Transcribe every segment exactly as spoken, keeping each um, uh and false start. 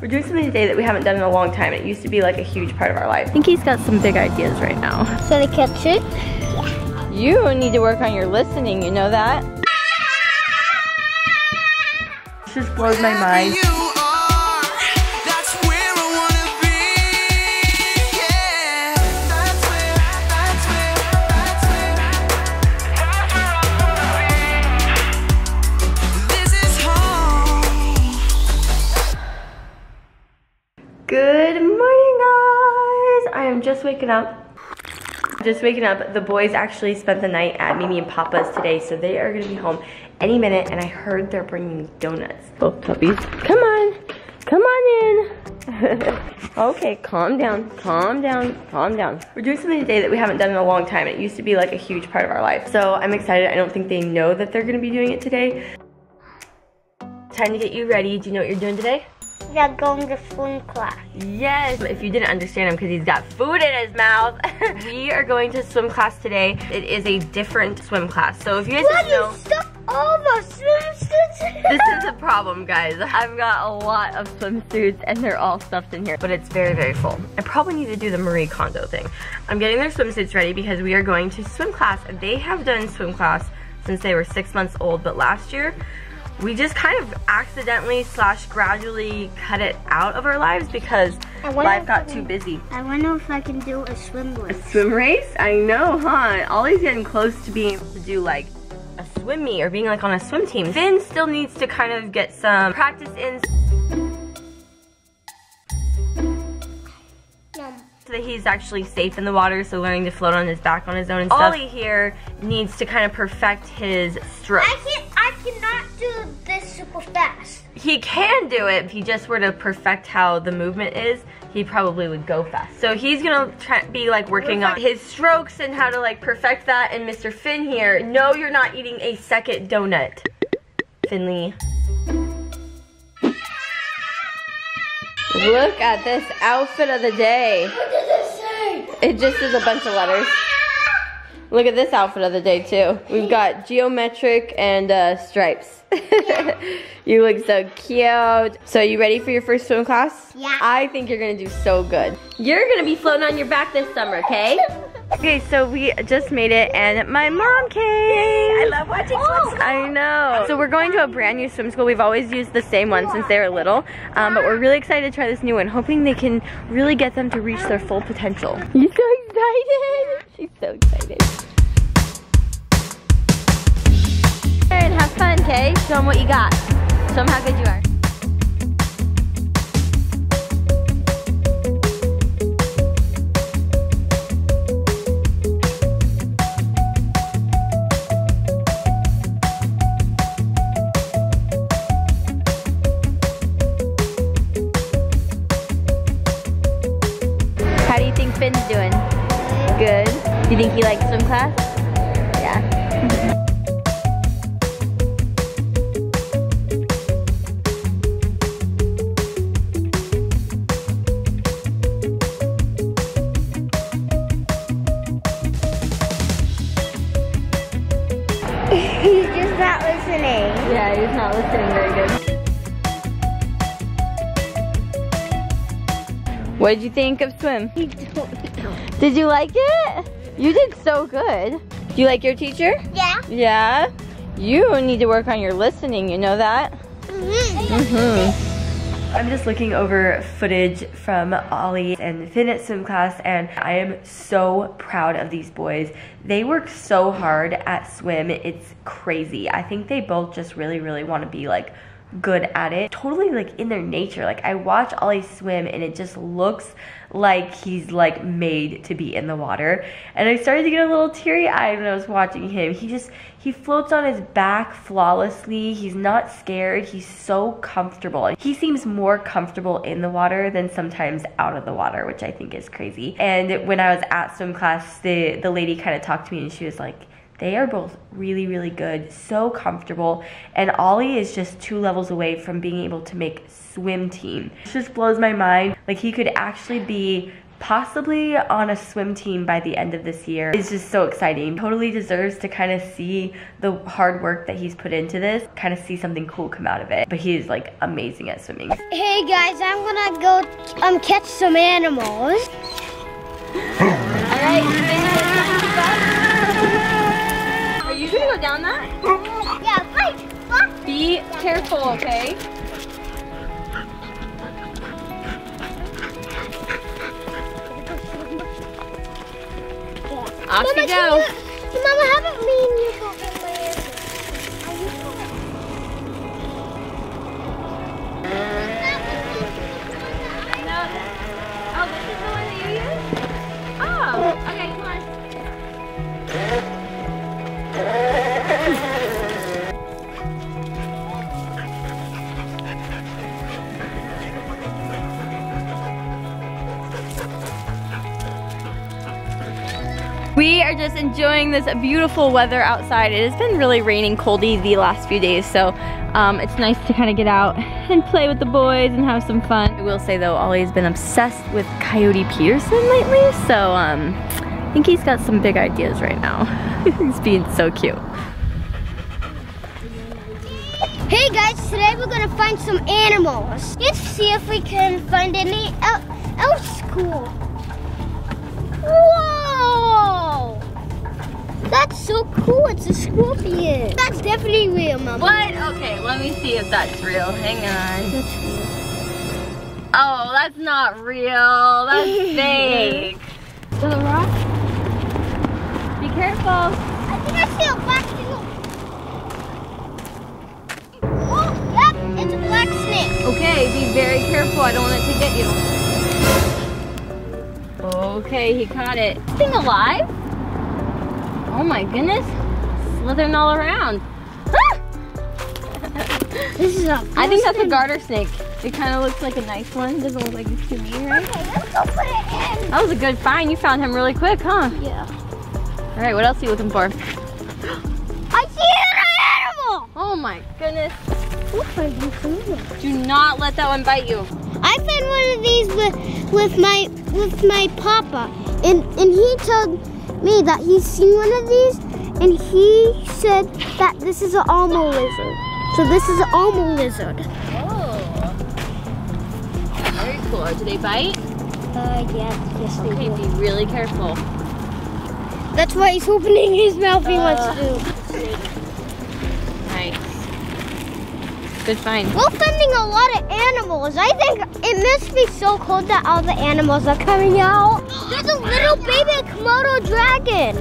We're doing something today that we haven't done in a long time. It used to be like a huge part of our life. I think he's got some big ideas right now. So the kitchen? Yeah. You need to work on your listening, you know that? This just blows my mind. Good morning, guys. I am just waking up. Just waking up. The boys actually spent the night at Mimi and Papa's today, so they are gonna be home any minute, and I heard they're bringing donuts. Both puppies. Come on, come on in. Okay, calm down, calm down, calm down. We're doing something today that we haven't done in a long time. It used to be like a huge part of our life, so I'm excited. I don't think they know that they're gonna be doing it today. Time to get you ready. Do you know what you're doing today? They're going to swim class. Yes, if you didn't understand him because he's got food in his mouth. We are going to swim class today. It is a different swim class. So if you guys didn't know, stuff all the swimsuits. This is a problem, guys. I've got a lot of swimsuits and they're all stuffed in here, but it's very, very full. I probably need to do the Marie Kondo thing. I'm getting their swimsuits ready because we are going to swim class. They have done swim class since they were six months old, but last year, we just kind of accidentally slash gradually cut it out of our lives because life got can, too busy. I wonder if I can do a swim race. A swim race? I know, huh? Ollie's getting close to being able to do like a swim meet or being like on a swim team. Finn still needs to kind of get some practice in so that he's actually safe in the water, so learning to float on his back on his own and stuff. Ollie here needs to kind of perfect his stroke. I can't I cannot do this super fast. He can do it. If he just were to perfect how the movement is, he probably would go fast. So he's gonna try, be like working on his strokes and how to like perfect that. And Mister Finn here, no, you're not eating a second donut, Finley. Look at this outfit of the day. What does it say? It just is a bunch of letters. Look at this outfit of the day too. We've got geometric and uh, stripes. You look so cute. So are you ready for your first swim class? Yeah. I think you're gonna do so good. You're gonna be floating on your back this summer, okay? Okay, so we just made it and my mom came. I love watching oh, swim. I know. So we're going to a brand new swim school. We've always used the same one since they were little, um, but we're really excited to try this new one, hoping they can really get them to reach their full potential. You're so excited. She's so excited. And have fun, okay? Show them what you got. Show them how good you are. Finn's doing good. Do you think he likes swim class? Yeah. He's just not listening. Yeah, he's not listening very good. What did you think of swim? I don't know. Did you like it? You did so good. Do you like your teacher? Yeah. Yeah? You need to work on your listening, you know that? Mm-hmm. Mm-hmm. I'm just looking over footage from Ollie and Finn at swim class, and I am so proud of these boys. They work so hard at swim, it's crazy. I think they both just really, really want to be like good at it, totally like in their nature. Like I watch Ollie swim and it just looks like he's like made to be in the water, and I started to get a little teary-eyed when I was watching him. He just he floats on his back flawlessly. He's not scared. He's so comfortable. He seems more comfortable in the water than sometimes out of the water, which I think is crazy. And when I was at swim class, the the lady kind of talked to me and she was like, they are both really, really good, so comfortable, and Ollie is just two levels away from being able to make swim team. This just blows my mind. Like, he could actually be possibly on a swim team by the end of this year is just so exciting. Totally deserves to kind of see the hard work that he's put into this, kind of see something cool come out of it. But he is like amazing at swimming. Hey guys, I'm gonna go um catch some animals. Alright. Are you gonna go down that? Yeah, pipe. Be careful, okay? Off Mama, you go. You, Mama, haven't me and you got in my earpiece? Are you going? No. Oh, this is the one that you use? Oh, okay, come on. We are just enjoying this beautiful weather outside. It has been really raining coldy the last few days, so um, it's nice to kind of get out and play with the boys and have some fun. I will say though, Ollie's been obsessed with Coyote Peterson lately, so um, I think he's got some big ideas right now. He's being so cute. Hey guys, today we're gonna find some animals. Let's see if we can find any out, out school. Whoa! That's so cool, it's a scorpion. That's definitely real, Mama. What? Okay, let me see if that's real. Hang on. That's real. Oh, that's not real. That's fake. Is that a rock? Be careful. I think I see a black snake. Oh, yep, it's a black snake. Okay, be very careful. I don't want it to get you. Okay, he caught it. Is this thing alive? Oh my goodness, slithering all around. Ah! This is a I think that's a garter snake. It kind of looks like a nice one. Doesn't look like this to me, right? Okay, let's go put it in. That was a good find. You found him really quick, huh? Yeah. All right, what else are you looking for? I see an animal! Oh my goodness. Do not let that one bite you. I found one of these with, with, my, with my papa, and, and he told me that he's seen one of these, and he said that this is an Almo lizard. So this is an Almo lizard. Oh, very cool. Do they bite? Uh, yeah, yes they do. Okay, be really careful. That's why he's opening his mouth. He uh, wants to. Nice. Good find. We're finding a lot of animals. I think it must be so cold that all the animals are coming out. There's a little baby Komodo dragon.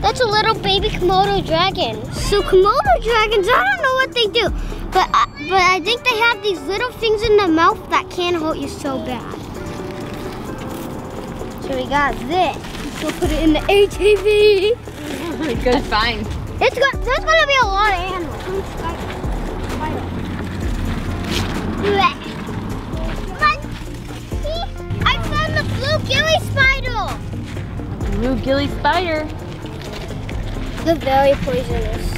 That's a little baby Komodo dragon. So Komodo dragons, I don't know what they do, but I, but I think they have these little things in their mouth that can hurt you so bad. So we got this. We'll put it in the A T V. Good find. It's got, there's gonna be a lot of animals. I found the blue gilly spider. Blue gilly spider. They're very poisonous.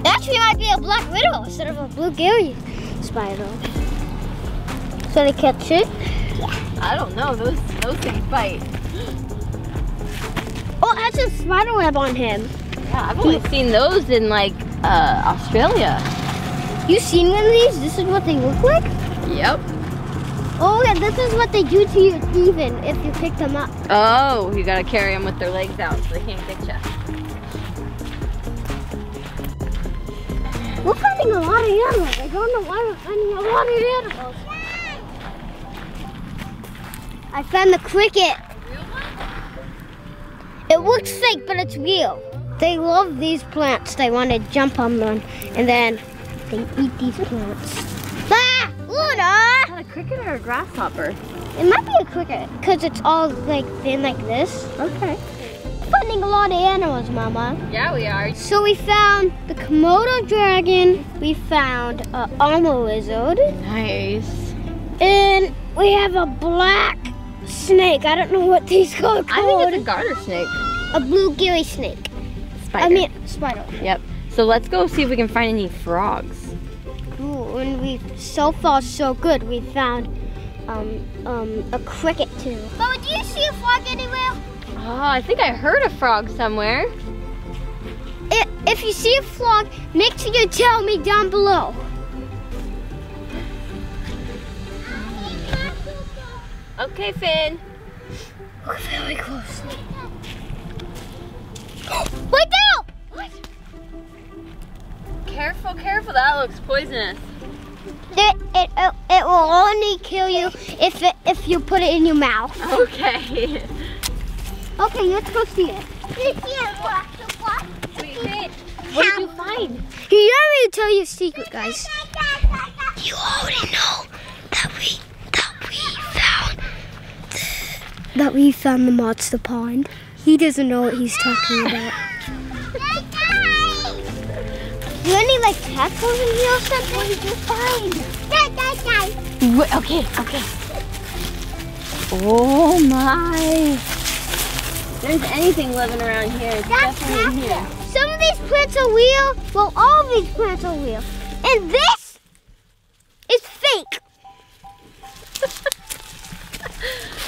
It actually might be a black widow instead of a blue gilly spider. Should I catch it? Yeah. I don't know. Those those things bite. Oh, it has a spider web on him. Yeah, I've only seen those in like uh, Australia. You seen one of these? This is what they look like? Yep. Oh, and this is what they do to you even if you pick them up. Oh, you gotta carry them with their legs out so they can't get you. We're finding a lot of animals. I don't know why we're finding a lot of animals. I found the cricket. A real one? It looks fake, but it's real. They love these plants. They want to jump on them and then they eat these plants. Ah! Luna! A cricket or a grasshopper? It might be a cricket because it's all like thin like this. Okay. We're finding a lot of animals, Mama. Yeah, we are. So we found the Komodo dragon. We found an Almo lizard. Nice. And we have a black snake. I don't know what these are called. I think it's a garter snake. A blue gilly snake. Spider. I mean, spider. Yep. So let's go see if we can find any frogs. Ooh, and we so far so good. We found um, um, a cricket too. But do you see a frog anywhere? Oh, I think I heard a frog somewhere. If, if you see a frog, make sure you tell me down below. Okay, Finn. Look very closely. Wait down! What? Careful, careful. That looks poisonous. It, it, it, it will only kill you if it, if you put it in your mouth. Okay. Okay, let's go see it. Wait, what did you find? You don't really tell your secret, guys. You already know that we that we found the, that we found the monster pond. He doesn't know what he's talking about. Do you any like tadpoles in here or something? What did you find? Wait, okay, okay. Oh my! There's anything living around here. It's that's definitely here. It. Some of these plants are real. Well, all of these plants are real. And this is fake.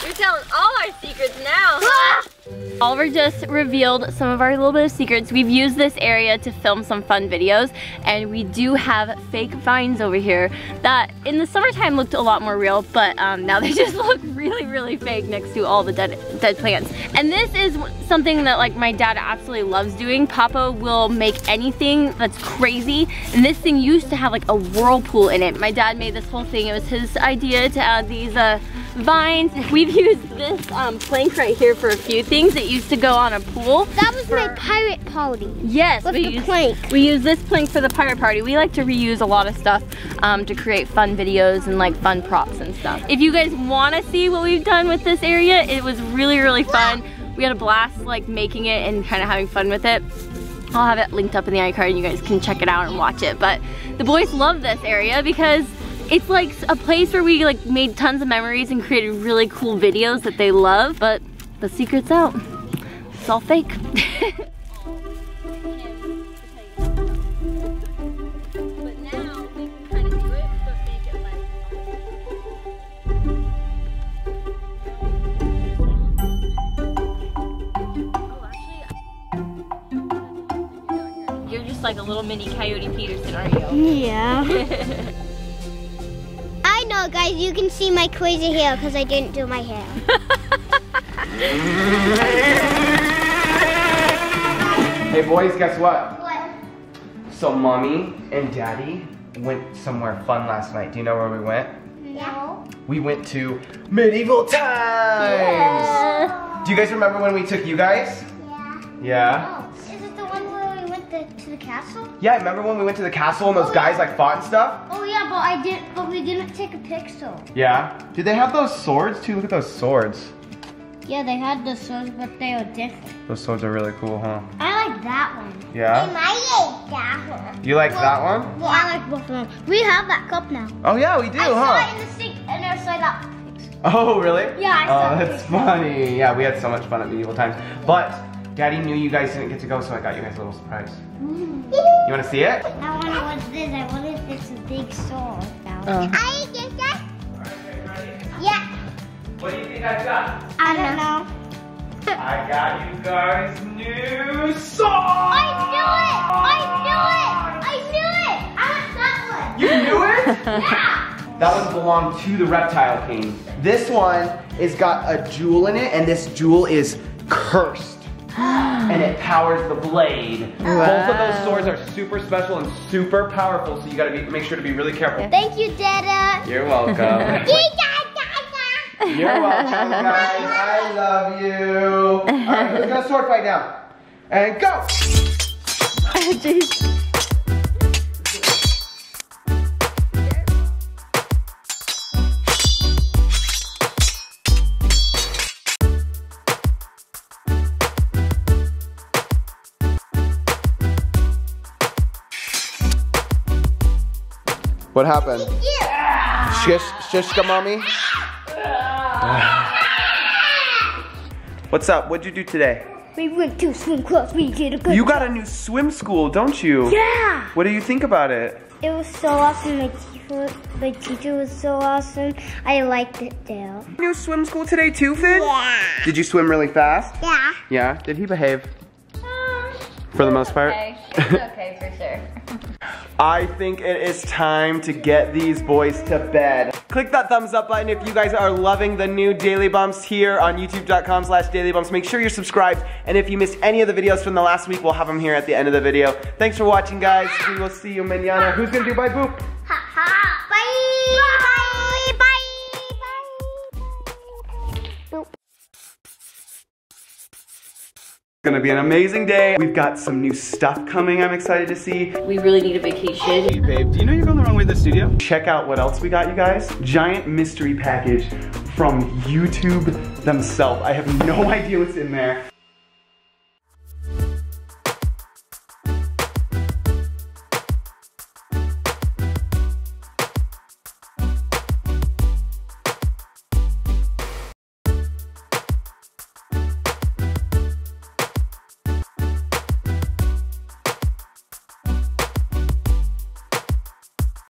We're telling all our secrets now. Ah! Oliver just revealed some of our little bit of secrets. We've used this area to film some fun videos, and we do have fake vines over here that in the summertime looked a lot more real, but um, now they just look really, really fake next to all the dead, dead plants. And this is something that like my dad absolutely loves doing. Papa will make anything that's crazy, and this thing used to have like a whirlpool in it. My dad made this whole thing. It was his idea to add these uh, vines. We've used this um, plank right here for a few things. It used to go on a pool. That was for my pirate party. Yes, with we the used, plank. We use this plank for the pirate party. We like to reuse a lot of stuff um, to create fun videos and like fun props and stuff. If you guys want to see what we've done with this area, it was really, really fun. We had a blast like making it and kind of having fun with it. I'll have it linked up in the iCard and you guys can check it out and watch it. But the boys love this area because it's like a place where we like made tons of memories and created really cool videos that they love. But the secret's out. It's all fake. You're just like a little mini Coyote Peterson, aren't you? Yeah. I know, guys. You can see my crazy hair because I didn't do my hair. Hey boys, guess what? What? So mommy and daddy went somewhere fun last night. Do you know where we went? No. We went to Medieval Times! Yeah. Do you guys remember when we took you guys? Yeah. Yeah? Oh, is it the one where we went the, to the castle? Yeah, remember when we went to the castle and those oh, guys yeah. like fought and stuff? Oh yeah, but I did but we didn't take a pixel. Yeah? Did they have those swords too? Look at those swords. Yeah, they had the swords, but they were different. Those swords are really cool, huh? I like that one. Yeah? And I like that one. You like well, that one? Well, I like both of them. We have that cup now. Oh, yeah, we do, I huh? I saw it in the sink, and I saw that. Oh, really? Yeah, I saw it. Oh, that's it. Funny. Yeah, we had so much fun at Medieval Times. But Daddy knew you guys didn't get to go, so I got you guys a little surprise. Mm. You want to see it? I want to watch this. I wonder if it's a big sword. Uh. I get that. Yeah. What do you think I got? I don't know. I got you guys new song! I knew it! I knew it! I knew it! I was that one! You knew it? Yeah! That one belonged to the reptile king. This one has got a jewel in it, and this jewel is cursed. And it powers the blade. Wow. Both of those swords are super special and super powerful, so you gotta be, make sure to be really careful. Thank you, Dada! You're welcome. You're welcome, guys. I love you. All right, we're gonna sword fight now. And go! Jeez. What happened? Yeah. Shish, shishka, mommy. What's up? What'd you do today? We went to swim class, we did a good You got a new swim school, don't you? Yeah! What do you think about it? It was so awesome. My teacher, my teacher was so awesome. I liked it there. New swim school today too, Finn? Yeah. Did you swim really fast? Yeah. Yeah? Did he behave? Uh, for the most part? Okay. It's okay for sure. I think it is time to get these boys to bed. Click that thumbs up button if you guys are loving the new Daily Bumps here on youtube dot com slash daily bumps. Make sure you're subscribed, and if you missed any of the videos from the last week, we'll have them here at the end of the video. Thanks for watching, guys. We will see you mañana. Who's gonna do bye boop? Ha ha. Bye. Bye. Bye. Bye. Bye. Boop. It's gonna be an amazing day. We've got some new stuff coming I'm excited to see. We really need a vacation. Hey, babe, do you know you're going the wrong way to the studio? Check out what else we got, you guys. Giant mystery package from YouTube themselves. I have no idea what's in there.